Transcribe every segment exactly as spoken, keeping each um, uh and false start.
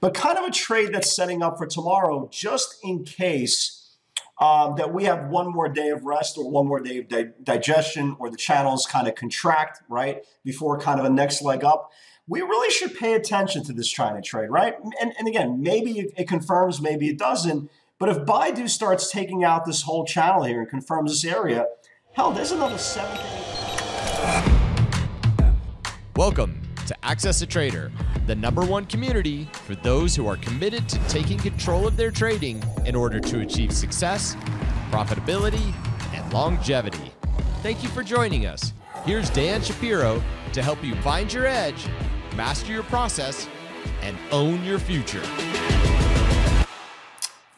but kind of a trade that's setting up for tomorrow, just in case um, that we have one more day of rest or one more day of di digestion or the channels kind of contract, right, before kind of a next leg up. We really should pay attention to this China trade, right? And, and again, maybe it confirms, maybe it doesn't. But if Baidu starts taking out this whole channel here and confirms this area, hell, there's another seven. Welcome to Access a Trader, the number one community for those who are committed to taking control of their trading in order to achieve success, profitability, and longevity. Thank you for joining us. Here's Dan Shapiro to help you find your edge, master your process, and own your future.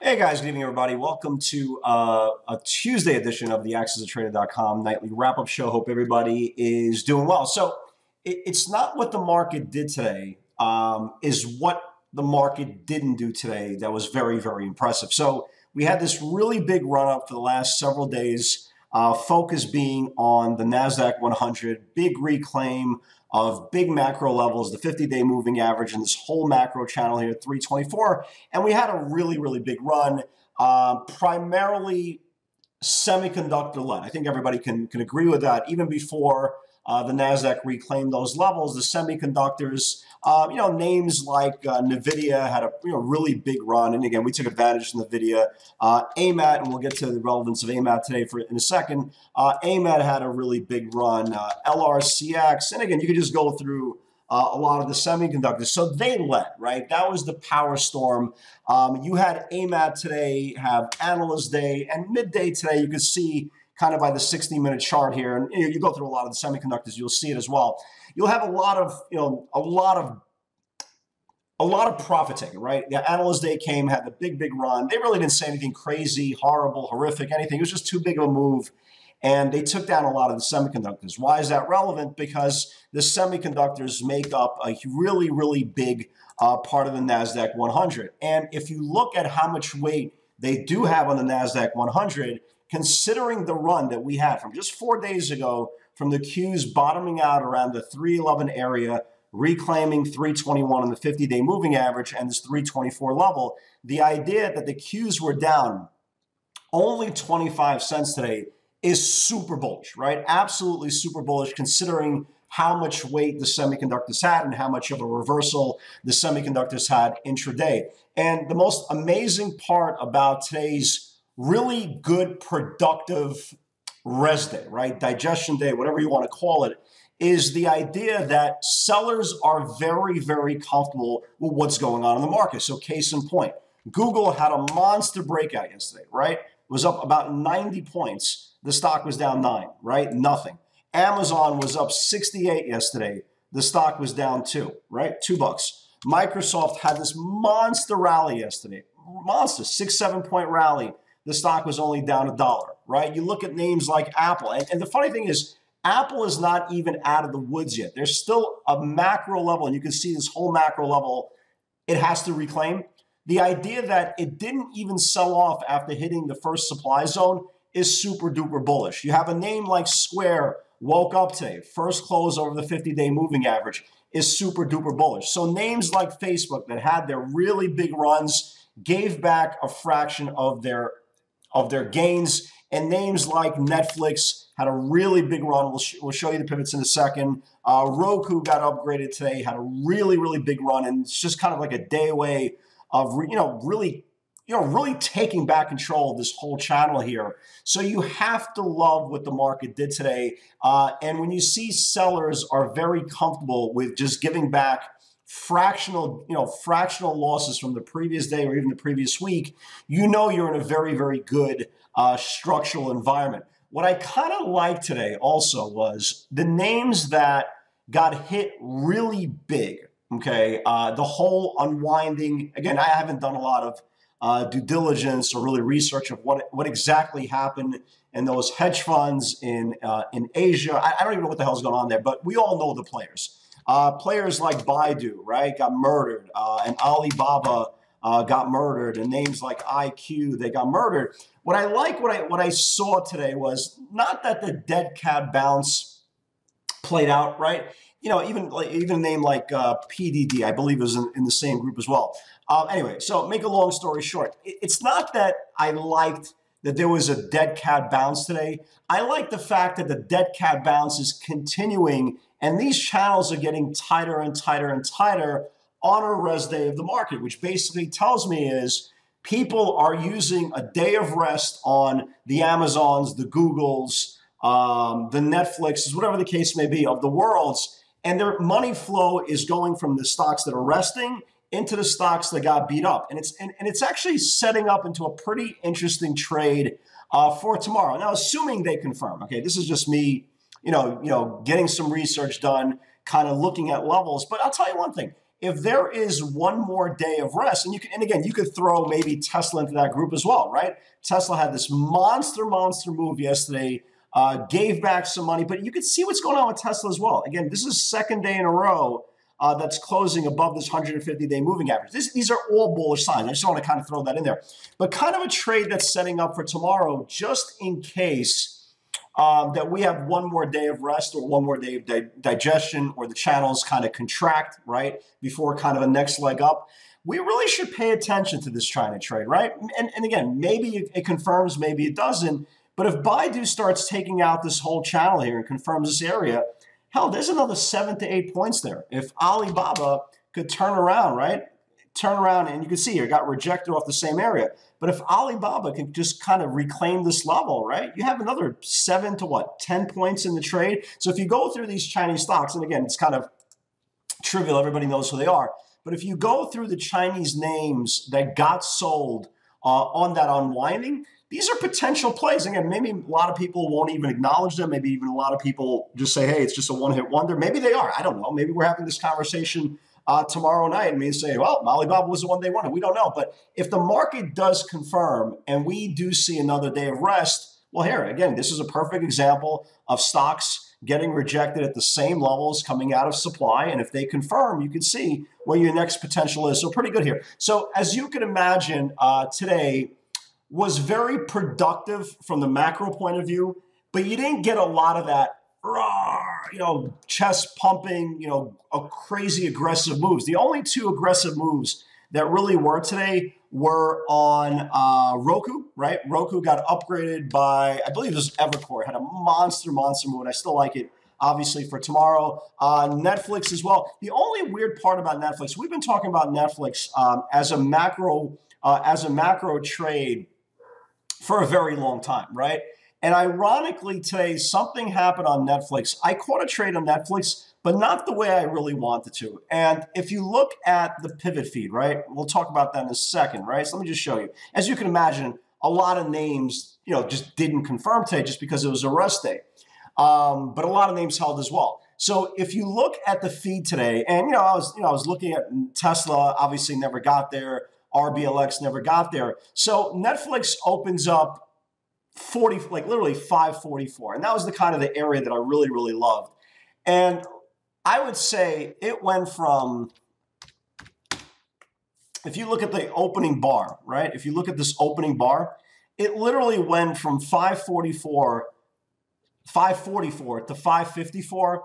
Hey guys, good evening everybody. Welcome to uh, a Tuesday edition of the access a trader dot com nightly wrap-up show. Hope everybody is doing well. So it, it's not what the market did today, um, is what the market didn't do today that was very, very impressive. So we had this really big run-up for the last several days, uh, focus being on the NASDAQ one hundred, big reclaim of big macro levels, the fifty day moving average and this whole macro channel here, three twenty-four. And we had a really, really big run, uh, primarily semiconductor-led. I think everybody can, can agree with that. Even before uh, the NASDAQ reclaimed those levels, the semiconductors, um, you know, names like uh, Nvidia had a you know, really big run. And again, we took advantage of Nvidia. Uh, AMAT, and we'll get to the relevance of AMAT today for, in a second. Uh, AMAT had a really big run. Uh, L R C X, and again, you could just go through Uh, a lot of the semiconductors. So they led, right? That was the power storm. Um, you had AMAT today, have Analyst Day, and midday today, you could see kind of by the sixty minute chart here, and you know, you go through a lot of the semiconductors, you'll see it as well. You'll have a lot of, you know, a lot of, a lot of profit taking, right? The Analyst Day came, had the big, big run. They really didn't say anything crazy, horrible, horrific, anything. It was just too big of a move. And they took down a lot of the semiconductors. Why is that relevant? Because the semiconductors make up a really, really big uh, part of the NASDAQ one hundred. And if you look at how much weight they do have on the NASDAQ one hundred, considering the run that we had from just four days ago, from the Qs bottoming out around the three eleven area, reclaiming three twenty-one on the fifty day moving average and this three twenty-four level, the idea that the Qs were down only twenty-five cents today is super bullish, right? Absolutely super bullish considering how much weight the semiconductors had and how much of a reversal the semiconductors had intraday. And the most amazing part about today's really good, productive rest day, right? Digestion day, whatever you want to call it, is the idea that sellers are very, very comfortable with what's going on in the market. So case in point, Google had a monster breakout yesterday, right? Was up about ninety points. The stock was down nine, right? Nothing. Amazon was up sixty-eight yesterday. The stock was down two, right? Two bucks. Microsoft had this monster rally yesterday. Monster, six, seven point rally. The stock was only down a dollar, right? You look at names like Apple. And, and the funny thing is, Apple is not even out of the woods yet. There's still a macro level, and you can see this whole macro level, it has to reclaim. The idea that it didn't even sell off after hitting the first supply zone is super duper bullish. You have a name like Square woke up today. First close over the fifty day moving average is super duper bullish. So names like Facebook that had their really big runs gave back a fraction of their, of their gains. And names like Netflix had a really big run. We'll, sh we'll show you the pivots in a second. Uh, Roku got upgraded today, had a really, really big run. And it's just kind of like a day away of you know really you know really taking back control of this whole channel here. So you have to love what the market did today, uh, and when you see sellers are very comfortable with just giving back fractional you know fractional losses from the previous day or even the previous week, you know you're in a very very good uh, structural environment. What I kind of liked today also was the names that got hit really big. Okay, uh, the whole unwinding, again, I haven't done a lot of uh, due diligence or really research of what, what exactly happened in those hedge funds in, uh, in Asia. I, I don't even know what the hell's going on there, but we all know the players. Uh, players like Baidu, right, got murdered, uh, and Alibaba uh, got murdered, and names like I Q, they got murdered. What I like, what I, what I saw today was not that the dead cat bounce played out, right? you know, even like even a name like uh, P D D, I believe, is in, in the same group as well. Uh, anyway, so make a long story short, it, it's not that I liked that there was a dead cat bounce today. I like the fact that the dead cat bounce is continuing, and these channels are getting tighter and tighter and tighter on a rest day of the market, which basically tells me is people are using a day of rest on the Amazons, the Googles, um, the Netflixes, whatever the case may be of the worlds, and their money flow is going from the stocks that are resting into the stocks that got beat up. And it's, and, and it's actually setting up into a pretty interesting trade uh, for tomorrow. Now, assuming they confirm, okay, this is just me, you know, you know, getting some research done, kind of looking at levels. But I'll tell you one thing. If there is one more day of rest, and you can, and again, you could throw maybe Tesla into that group as well, right? Tesla had this monster, monster move yesterday, uh, gave back some money, but you could see what's going on with Tesla as well. Again, this is second day in a row uh, that's closing above this one hundred fifty day moving average. This, these are all bullish signs. I just want to kind of throw that in there. But kind of a trade that's setting up for tomorrow, just in case um, that we have one more day of rest or one more day of di digestion, or the channels kind of contract, right, before kind of a next leg up. We really should pay attention to this China trade, right? And, and again, maybe it confirms, maybe it doesn't. But if Baidu starts taking out this whole channel here and confirms this area, hell, there's another seven to eight points there. If Alibaba could turn around, right? Turn around, and you can see here, it got rejected off the same area. But if Alibaba can just kind of reclaim this level, right, you have another seven to what, ten points in the trade. So if you go through these Chinese stocks, and again, it's kind of trivial, everybody knows who they are. But if you go through the Chinese names that got sold uh, on that unwinding, these are potential plays. Again, maybe a lot of people won't even acknowledge them. Maybe even a lot of people just say, hey, it's just a one-hit wonder. Maybe they are. I don't know. Maybe we're having this conversation uh, tomorrow night and we say, well, Alibaba was the one they wanted. We don't know. But if the market does confirm and we do see another day of rest, well, here, again, this is a perfect example of stocks getting rejected at the same levels coming out of supply. And if they confirm, you can see where your next potential is. So pretty good here. So as you can imagine, uh, today was very productive from the macro point of view, but you didn't get a lot of that, you know, chest pumping, you know, a crazy aggressive moves. The only two aggressive moves that really were today were on uh, Roku, right? Roku got upgraded by, I believe it was Evercore, had a monster, monster move, and I still like it, obviously, for tomorrow. Uh, Netflix as well. The only weird part about Netflix, we've been talking about Netflix um, as a macro, uh, as a macro trade for a very long time, right? And ironically, today, something happened on Netflix. I caught a trade on Netflix, but not the way I really wanted to. And if you look at the pivot feed, right? We'll talk about that in a second, right? So let me just show you. As you can imagine, a lot of names, you know, just didn't confirm today just because it was a rest day. Um, but a lot of names held as well. So if you look at the feed today, and, you know, I was, you know, I was looking at Tesla, obviously never got there. R B L X never got there. So Netflix opens up forty, like literally five forty-four. And that was the kind of the area that I really, really loved. And I would say it went from, if you look at the opening bar, right? If you look at this opening bar, it literally went from five forty-four, five forty-four to five fifty-four.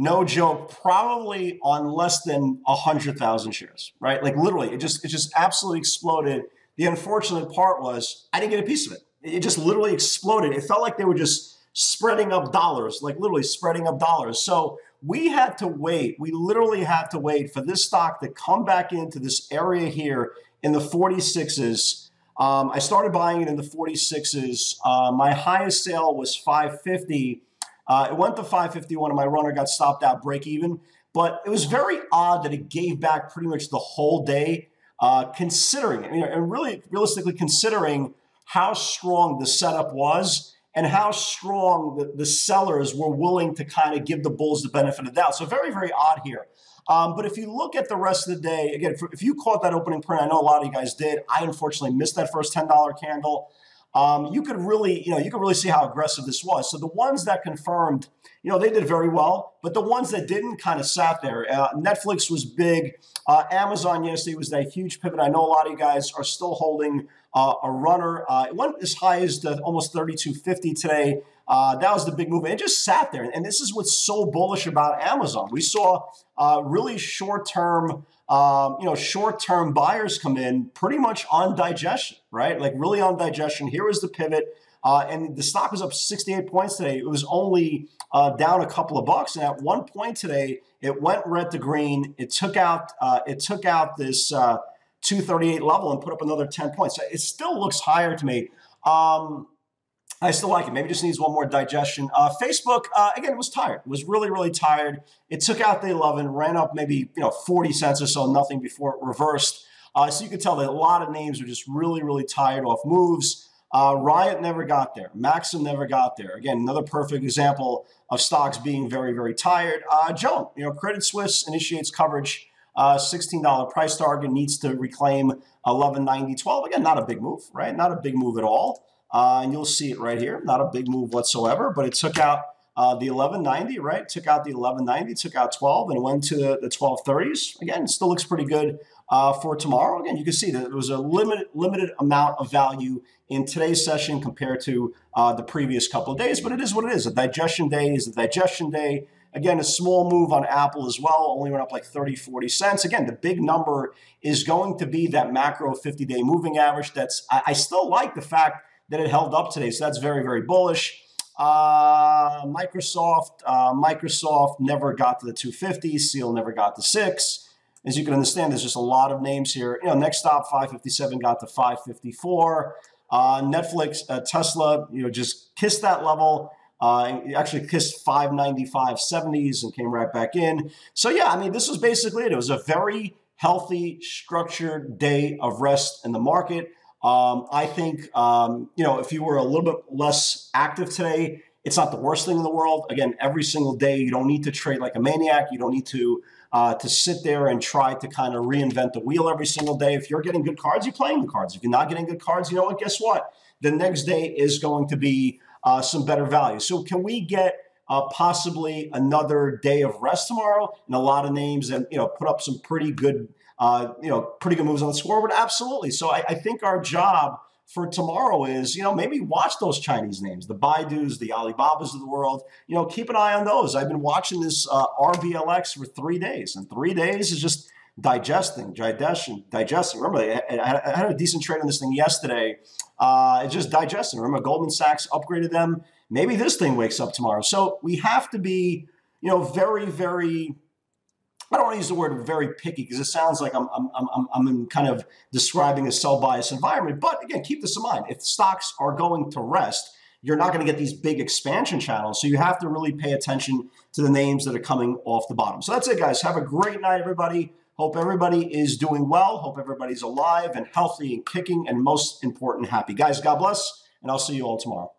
No joke, probably on less than one hundred thousand shares, right? Like literally, it just it just absolutely exploded. The unfortunate part was I didn't get a piece of it. It just literally exploded. It felt like they were just spreading up dollars, like literally spreading up dollars. So we had to wait. We literally had to wait for this stock to come back into this area here in the forty-sixes. Um, I started buying it in the forty-sixes. Uh, my highest sale was five fifty. Uh, it went to five fifty-one, and my runner got stopped out break even. But it was very odd that it gave back pretty much the whole day, uh, considering, I mean, and really realistically considering how strong the setup was and how strong the, the sellers were willing to kind of give the bulls the benefit of the doubt. So very, very odd here. Um, but if you look at the rest of the day, again, if, if you caught that opening print, I know a lot of you guys did. I unfortunately missed that first ten dollar candle. Um, you could really, you know, you could really see how aggressive this was. So the ones that confirmed, you know, they did very well, but the ones that didn't kind of sat there. Uh, Netflix was big. Uh, Amazon yesterday was that huge pivot. I know a lot of you guys are still holding uh, a runner. Uh, it went as high as the, almost thirty-two fifty today. Uh, that was the big move. And it just sat there. And this is what's so bullish about Amazon. We saw uh, really short-term, um, you know, short-term buyers come in pretty much on digestion, right? Like really on digestion. Here was the pivot. Uh, and the stock was up sixty-eight points today. It was only uh, down a couple of bucks. And at one point today, it went red to green. It took out, uh, it took out this uh, two thirty-eight level and put up another ten points. So it still looks higher to me. Um, I still like it. Maybe it just needs one more digestion. Uh, Facebook, uh, again, was tired. It was really, really tired. It took out the eleven, ran up maybe you know forty cents or so, nothing before it reversed. Uh, so you could tell that a lot of names are just really, really tired off moves. Uh, Riot never got there. Maxim never got there. Again, another perfect example of stocks being very, very tired. Uh, Joan, you know, Credit Suisse initiates coverage. Uh, sixteen dollar price target, needs to reclaim eleven ninety, twelve. Again, not a big move, right? Not a big move at all. Uh, and you'll see it right here. Not a big move whatsoever, but it took out uh, the eleven ninety, right? Took out the eleven ninety, took out twelve, and went to the, the twelve thirties. Again, it still looks pretty good uh, for tomorrow. Again, you can see that there was a limited, limited amount of value in today's session compared to uh, the previous couple of days, but it is what it is. A digestion day is a digestion day. Again, a small move on Apple as well, only went up like thirty, forty cents. Again, the big number is going to be that macro fifty-day moving average. That's I, I still like the fact that it held up today, so that's very, very bullish. Uh, Microsoft, uh, Microsoft never got to the two fifty. SEAL never got to six. As you can understand, there's just a lot of names here. You know, next stop five fifty-seven got to five fifty-four. Uh, Netflix, uh, Tesla, you know, just kissed that level. Uh, actually kissed five ninety-five seventies and came right back in. So yeah, I mean, this was basically it. It was a very healthy, structured day of rest in the market. Um, I think, um, you know, if you were a little bit less active today, it's not the worst thing in the world. Again, every single day, you don't need to trade like a maniac. You don't need to uh, to sit there and try to kind of reinvent the wheel every single day. If you're getting good cards, you're playing the cards. If you're not getting good cards, you know what? Guess what? The next day is going to be Uh, some better value. So can we get uh, possibly another day of rest tomorrow? And a lot of names and, you know, put up some pretty good, uh, you know, pretty good moves on the scoreboard. Absolutely. So I, I think our job for tomorrow is, you know, maybe watch those Chinese names, the Baidus, the Alibabas of the world, you know, keep an eye on those. I've been watching this uh, R V L X for three days and three days is just digesting, digestion, digesting. Remember, I had a decent trade on this thing yesterday. Uh, it's just digesting. Remember, Goldman Sachs upgraded them. Maybe this thing wakes up tomorrow. So we have to be, you know, very, very, I don't want to use the word very picky because it sounds like I'm, I'm, I'm, I'm in kind of describing a sell bias environment. But again, keep this in mind. If stocks are going to rest, you're not going to get these big expansion channels. So you have to really pay attention to the names that are coming off the bottom. So that's it, guys. Have a great night, everybody. Hope everybody is doing well. Hope everybody's alive and healthy and kicking and most important, happy. Guys, God bless, and I'll see you all tomorrow.